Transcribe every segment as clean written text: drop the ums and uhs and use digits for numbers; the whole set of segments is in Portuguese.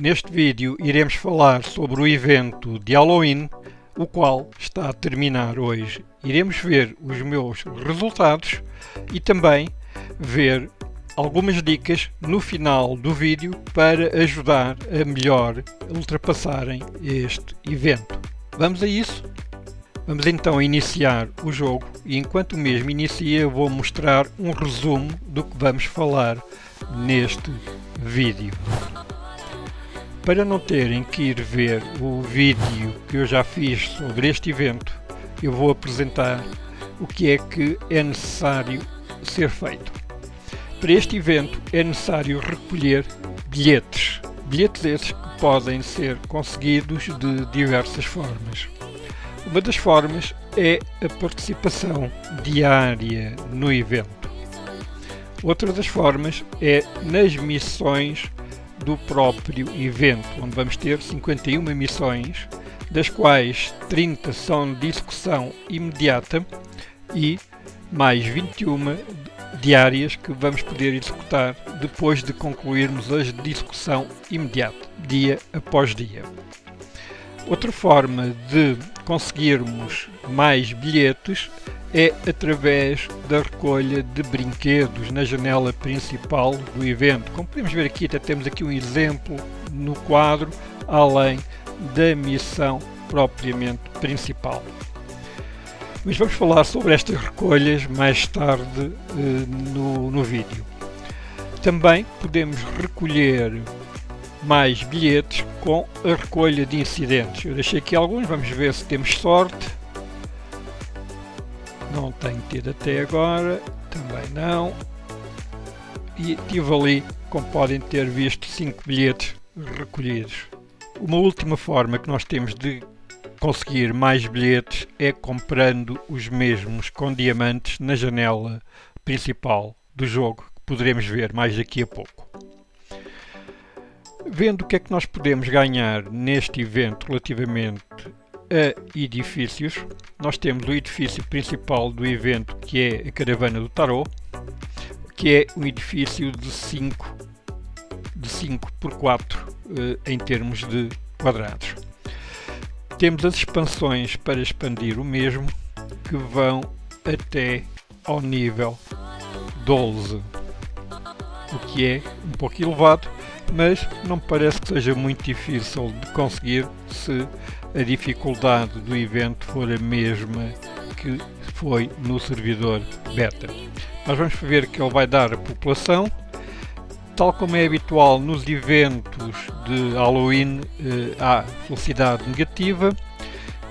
Neste vídeo iremos falar sobre o evento de Halloween, o qual está a terminar hoje. Iremos ver os meus resultados e também ver algumas dicas no final do vídeo para ajudar a melhor ultrapassarem este evento. Vamos a isso? Vamos então iniciar o jogo e enquanto o mesmo inicia eu vou mostrar um resumo do que vamos falar neste vídeo. Para não terem que ir ver o vídeo que eu já fiz sobre este evento, eu vou apresentar o que é necessário ser feito. Para este evento é necessário recolher bilhetes, bilhetes esses que podem ser conseguidos de diversas formas. Uma das formas é a participação diária no evento. Outra das formas é nas missões do próprio evento, onde vamos ter 51 missões, das quais 30 são de execução imediata e mais 21 diárias que vamos poder executar depois de concluirmos as de execução imediata, dia após dia. Outra forma de conseguirmos mais bilhetes é através da recolha de brinquedos na janela principal do evento. Como podemos ver aqui, até temos aqui um exemplo no quadro, além da missão propriamente principal. Mas vamos falar sobre estas recolhas mais tarde no vídeo. Também podemos recolher mais bilhetes com a recolha de incidentes. Eu deixei aqui alguns, vamos ver se temos sorte. Não tenho tido até agora, também não. E tive ali, como podem ter visto, 5 bilhetes recolhidos. Uma última forma que nós temos de conseguir mais bilhetes é comprando os mesmos com diamantes na janela principal do jogo, que poderemos ver mais daqui a pouco. Vendo o que é que nós podemos ganhar neste evento relativamente a edifícios, nós temos o edifício principal do evento, que é a Caravana do Tarô, que é um edifício de 5 por 4 em termos de quadrados. Temos as expansões para expandir o mesmo, que vão até ao nível 12, o que é um pouco elevado, mas não parece que seja muito difícil de conseguir se a dificuldade do evento for a mesma que foi no servidor Beta. Nós vamos ver que ele vai dar a população, tal como é habitual nos eventos de Halloween, há velocidade negativa,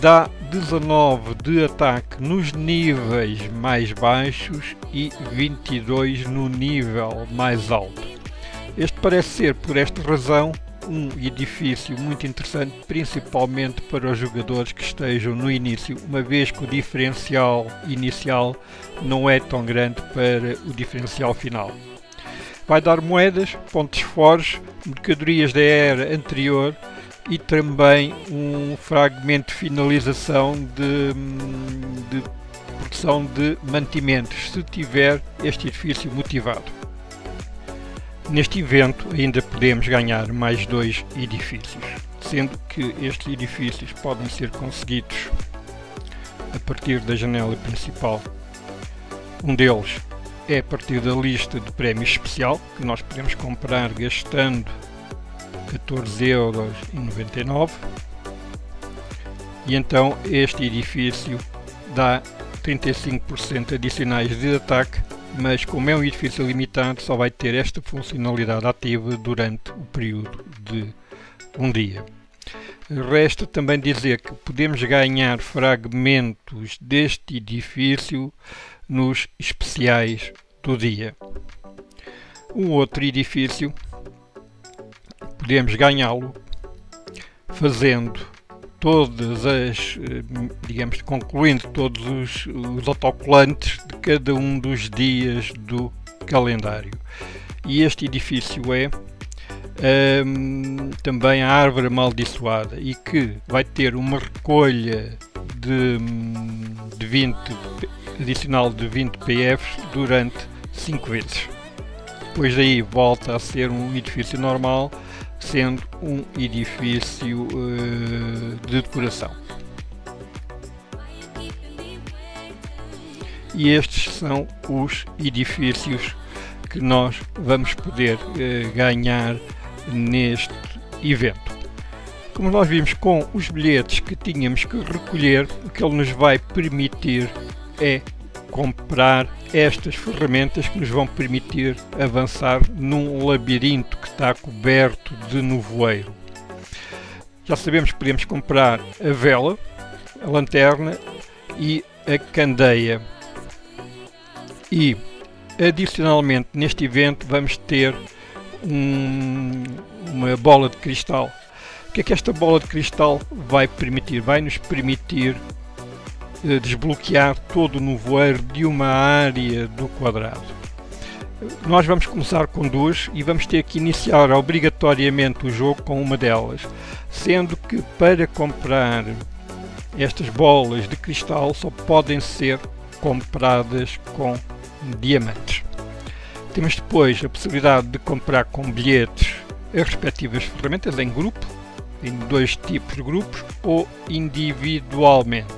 dá 19 de ataque nos níveis mais baixos e 22 no nível mais alto. Este parece ser, por esta razão, um edifício muito interessante, principalmente para os jogadores que estejam no início, uma vez que o diferencial inicial não é tão grande para o diferencial final. Vai dar moedas, pontos fortes, mercadorias da era anterior e também um fragmento de finalização de produção de mantimentos, se tiver este edifício motivado. Neste evento ainda podemos ganhar mais 2 edifícios, sendo que estes edifícios podem ser conseguidos a partir da janela principal. Um deles é a partir da lista de prémios especial, que nós podemos comprar gastando 14,99 €, e então este edifício dá 35% adicionais de ataque, mas como é um edifício limitado, só vai ter esta funcionalidade ativa durante o período de um dia. Resta também dizer que podemos ganhar fragmentos deste edifício nos especiais do dia. Um outro edifício podemos ganhá-lo fazendo todas as, digamos, concluindo todos os autocolantes de cada um dos dias do calendário. E este edifício é também a Árvore Amaldiçoada, e que vai ter uma recolha de 20, adicional de 20 PFs durante 5 vezes. Depois daí volta a ser um edifício normal, sendo um edifício de decoração. E estes são os edifícios que nós vamos poder ganhar neste evento. Como nós vimos, com os bilhetes que tínhamos que recolher, o que ele nos vai permitir é comprar estas ferramentas que nos vão permitir avançar num labirinto que está coberto de nevoeiro. Já sabemos que podemos comprar a vela, a lanterna e a candeia. E, adicionalmente, neste evento vamos ter uma bola de cristal. O que é que esta bola de cristal vai permitir? Vai nos permitir desbloquear todo o nevoeiro de uma área do quadrado. Nós vamos começar com duas e vamos ter que iniciar obrigatoriamente o jogo com uma delas, sendo que para comprar estas bolas de cristal só podem ser compradas com diamantes. Temos depois a possibilidade de comprar com bilhetes as respectivas ferramentas em grupo, em dois tipos de grupos, ou individualmente.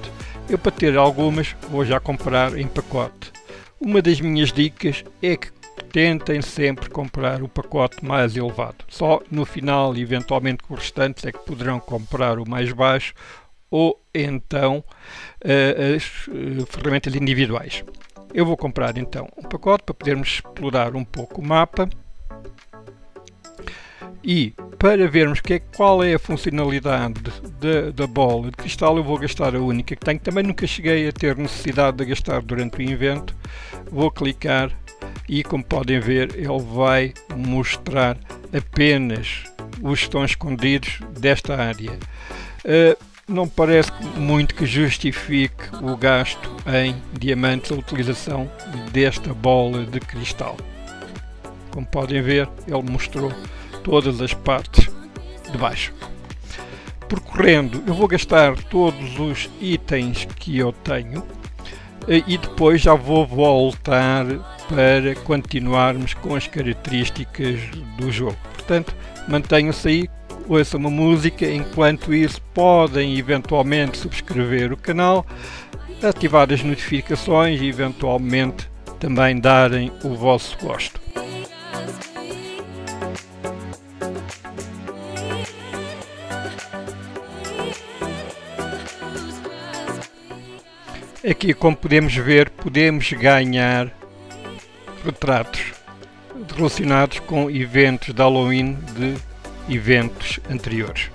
Eu, para ter algumas, vou já comprar em pacote. Uma das minhas dicas é que tentem sempre comprar o pacote mais elevado. Só no final, eventualmente com os restantes, é que poderão comprar o mais baixo, ou então as ferramentas individuais. Eu vou comprar então um pacote para podermos explorar um pouco o mapa e para vermos qual é a funcionalidade da bola de cristal. Eu vou gastar a única que tenho, também nunca cheguei a ter necessidade de gastar durante o evento. Vou clicar e, como podem ver, ele vai mostrar apenas os que estão escondidos desta área. Não parece muito que justifique o gasto em diamantes a utilização desta bola de cristal. Como podem ver, ele mostrou todas as partes de baixo. Percorrendo, eu vou gastar todos os itens que eu tenho e depois já vou voltar para continuarmos com as características do jogo. Portanto, mantenham-se aí. Ouçam uma música, enquanto isso podem eventualmente subscrever o canal, ativar as notificações e eventualmente também darem o vosso gosto. Aqui, como podemos ver, podemos ganhar retratos relacionados com eventos de Halloween de eventos anteriores.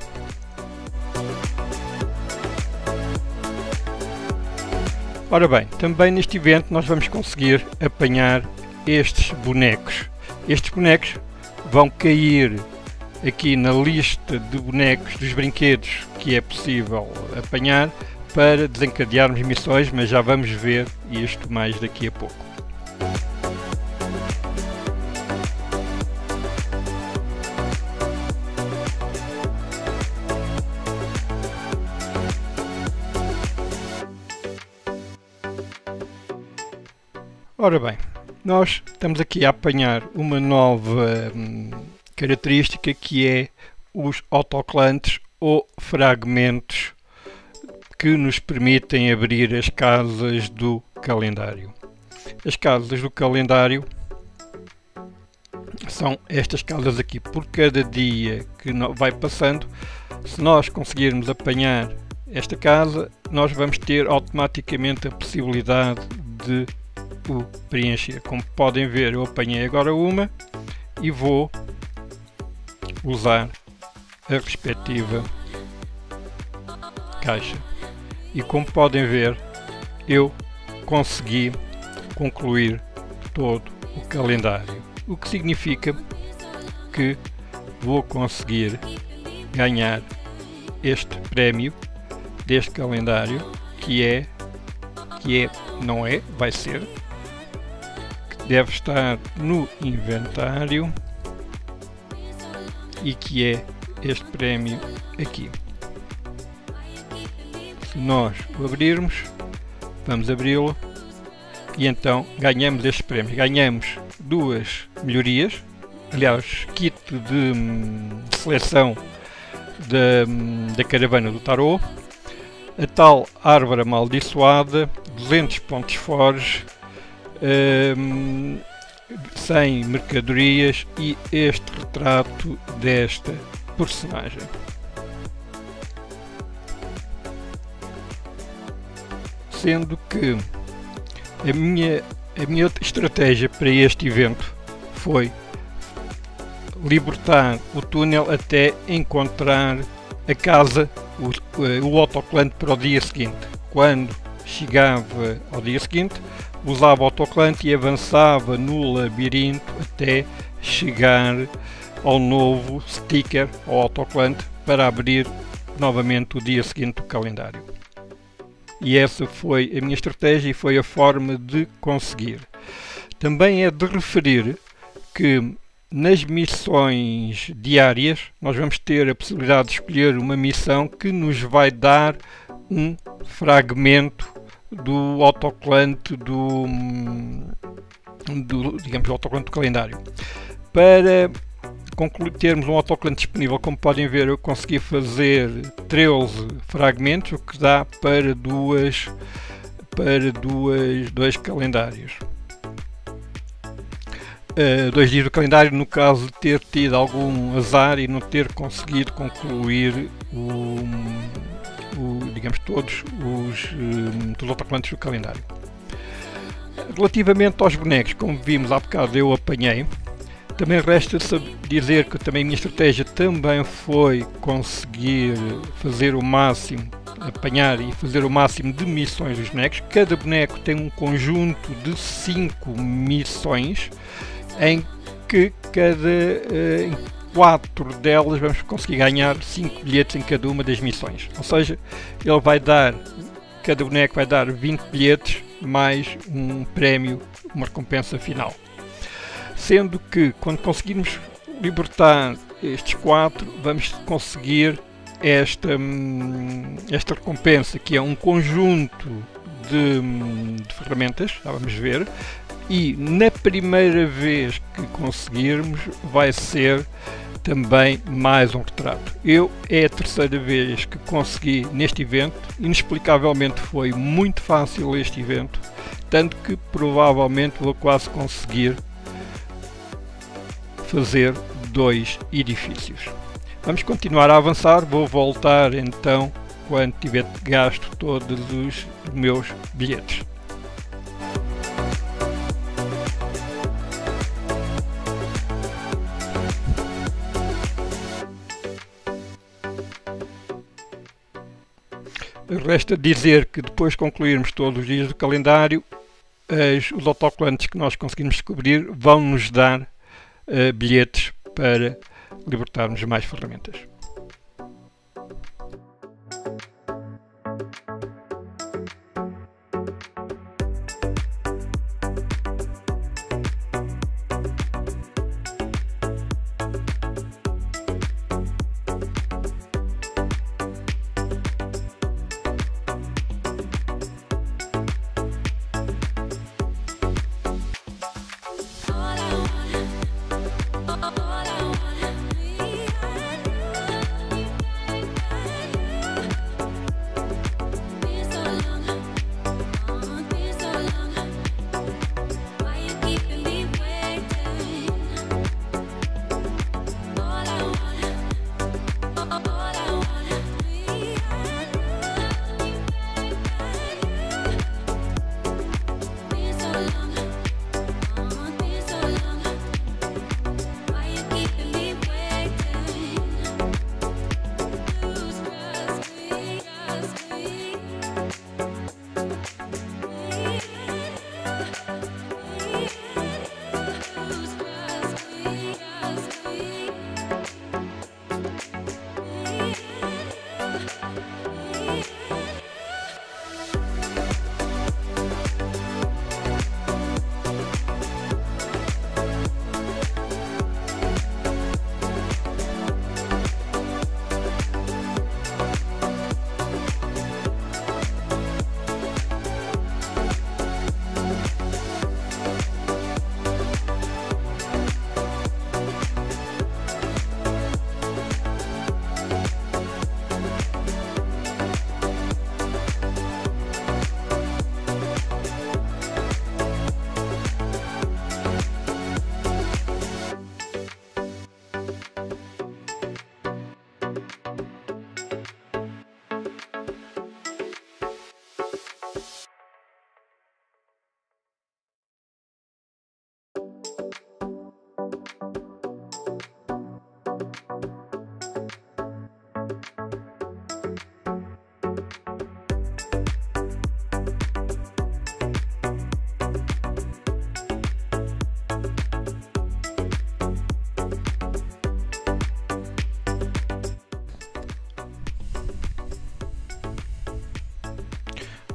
Ora bem, também neste evento nós vamos conseguir apanhar estes bonecos. Estes bonecos vão cair aqui na lista de bonecos dos brinquedos que é possível apanhar para desencadearmos missões, mas já vamos ver isto mais daqui a pouco. Ora bem, nós estamos aqui a apanhar uma nova característica, que é os autoclantes ou fragmentos que nos permitem abrir as casas do calendário. As casas do calendário são estas casas aqui. Por cada dia que vai passando, se nós conseguirmos apanhar esta casa, nós vamos ter automaticamente a possibilidade de o preencher. Como podem ver, eu apanhei agora uma e vou usar a respectiva caixa. E como podem ver, eu consegui concluir todo o calendário, o que significa que vou conseguir ganhar este prémio deste calendário, vai ser, deve estar no inventário, e que é este prémio aqui. Se nós o abrirmos, vamos abri-lo e então ganhamos este prémio. Ganhamos duas melhorias, aliás, kit de seleção da caravana do tarô, a tal árvore amaldiçoada, 200 pontos forge, 100 mercadorias e este retrato desta personagem. Sendo que a minha estratégia para este evento foi libertar o túnel até encontrar a casa, o autoclante para o dia seguinte. Quando chegava ao dia seguinte, usava o autoclante e avançava no labirinto até chegar ao novo sticker, ao autoclante, para abrir novamente o dia seguinte do calendário. E essa foi a minha estratégia e foi a forma de conseguir. Também é de referir que nas missões diárias nós vamos ter a possibilidade de escolher uma missão que nos vai dar um fragmento do autoclante digamos, do autoclante do calendário. Para termos um autoclante disponível, como podem ver, eu consegui fazer 13 fragmentos, o que dá para dois calendários. Dois dias do calendário, no caso de ter tido algum azar e não ter conseguido concluir digamos, todos os autoclantes do calendário. Relativamente aos bonecos, como vimos há bocado, eu apanhei. Também resta dizer que também a minha estratégia também foi conseguir fazer o máximo, apanhar e fazer o máximo de missões dos bonecos. Cada boneco tem um conjunto de 5 missões, em que em 4 delas vamos conseguir ganhar 5 bilhetes em cada uma das missões. Ou seja, cada boneco vai dar 20 bilhetes mais um prémio, uma recompensa final. Sendo que quando conseguirmos libertar estes 4, vamos conseguir esta recompensa, que é um conjunto de ferramentas, já vamos ver, e na primeira vez que conseguirmos vai ser também mais um retrato. É a terceira vez que consegui neste evento, inexplicavelmente foi muito fácil este evento, tanto que provavelmente vou quase conseguir fazer 2 edifícios. Vamos continuar a avançar, vou voltar então quando tiver gasto todos os meus bilhetes. Resta dizer que depois de concluirmos todos os dias do calendário, os autoclantes que nós conseguimos descobrir vão nos dar bilhetes para libertarmos mais ferramentas.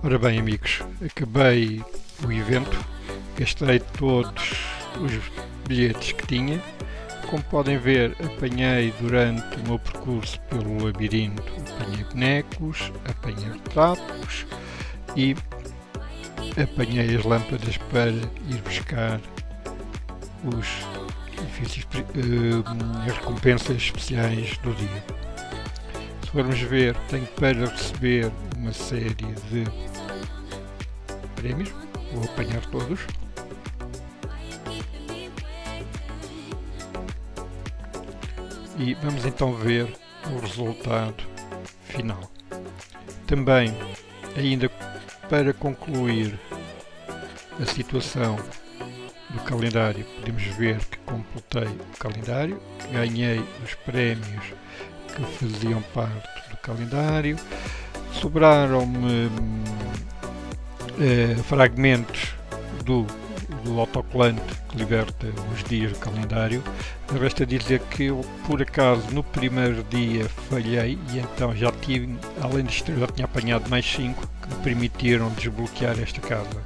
Ora bem, amigos, acabei o evento, gastei todos os bilhetes que tinha. Como podem ver, apanhei durante o meu percurso pelo labirinto, apanhei bonecos, apanhei trapos e apanhei as lâmpadas para ir buscar os edifícios, as recompensas especiais do dia. Se formos ver, tenho para receber uma série de prémios, vou apanhar todos. E vamos então ver o resultado final. Também, ainda para concluir a situação do calendário, podemos ver que completei o calendário, ganhei os prémios que faziam parte do calendário, sobraram-me fragmentos do autocolante que liberta os dias do calendário. Resta dizer que eu, por acaso, no primeiro dia falhei e então já tive, além de 3, já tinha apanhado mais 5 que me permitiram desbloquear esta casa.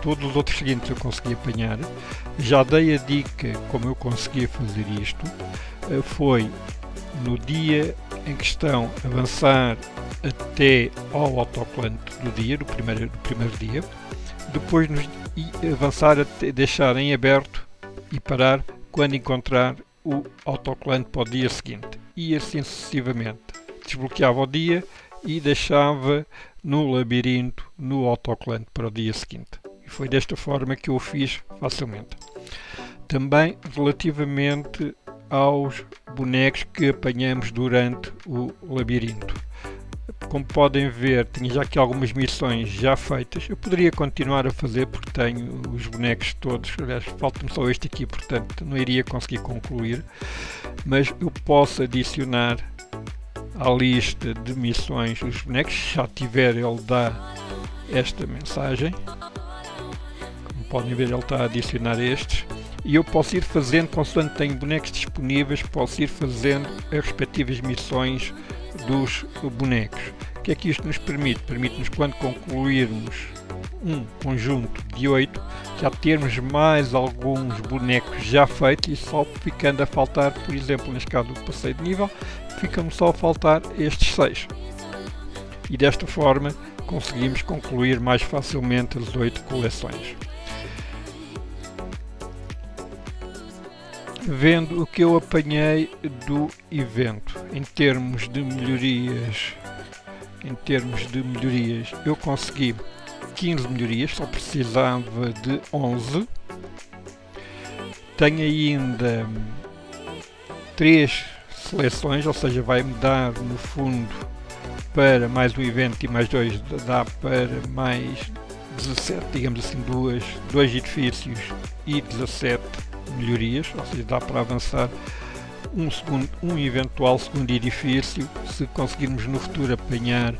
Todos os outros seguintes eu consegui apanhar. Já dei a dica como eu conseguia fazer isto. Foi no dia em questão avançar até ao autocolante do dia, do primeiro dia, depois avançar até deixar em aberto e parar quando encontrar o autocolante para o dia seguinte, e assim sucessivamente. Desbloqueava o dia e deixava no labirinto no autocolante para o dia seguinte, e foi desta forma que eu o fiz facilmente. Também relativamente aos bonecos que apanhamos durante o labirinto, como podem ver, tinha já aqui algumas missões já feitas. Eu poderia continuar a fazer porque tenho os bonecos todos, aliás, falta-me só este aqui, portanto não iria conseguir concluir, mas eu posso adicionar à lista de missões os bonecos. Se já tiver, ele dá esta mensagem, como podem ver, ele está a adicionar estes, e eu posso ir fazendo, consoante tenho bonecos disponíveis, posso ir fazendo as respectivas missões dos bonecos. O que é que isto nos permite? Permite-nos, quando concluirmos um conjunto de 8, já termos mais alguns bonecos já feitos, e só ficando a faltar, por exemplo, neste caso do passeio de nível, ficam só a faltar estes 6. E desta forma conseguimos concluir mais facilmente as 8 coleções. Vendo o que eu apanhei do evento em termos de melhorias, eu consegui 15 melhorias, só precisava de 11. Tenho ainda 3 seleções, ou seja, vai-me dar no fundo para mais um evento e mais 2, dá para mais 17, digamos assim, 2 edifícios e 17 melhorias, ou seja, dá para avançar um eventual segundo edifício, se conseguirmos no futuro apanhar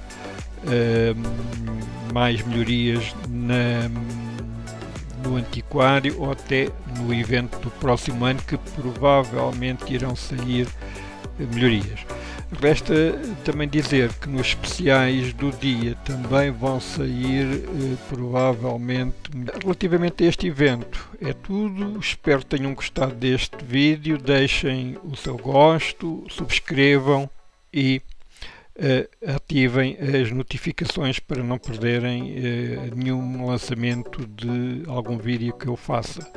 mais melhorias no antiquário, ou até no evento do próximo ano, que provavelmente irão sair melhorias. Resta também dizer que nos especiais do dia também vão sair provavelmente. Relativamente a este evento é tudo, espero que tenham gostado deste vídeo, deixem o seu gosto, subscrevam e ativem as notificações para não perderem nenhum lançamento de algum vídeo que eu faça.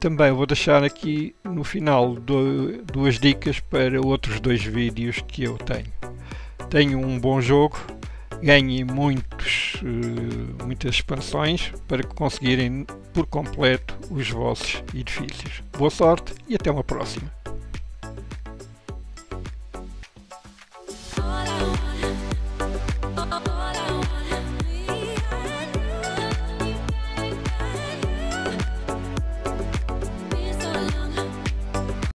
Também vou deixar aqui no final 2 dicas para outros 2 vídeos que eu tenho. Tenho um bom jogo, ganhem muitas expansões para que conseguirem por completo os vossos edifícios. Boa sorte e até uma próxima!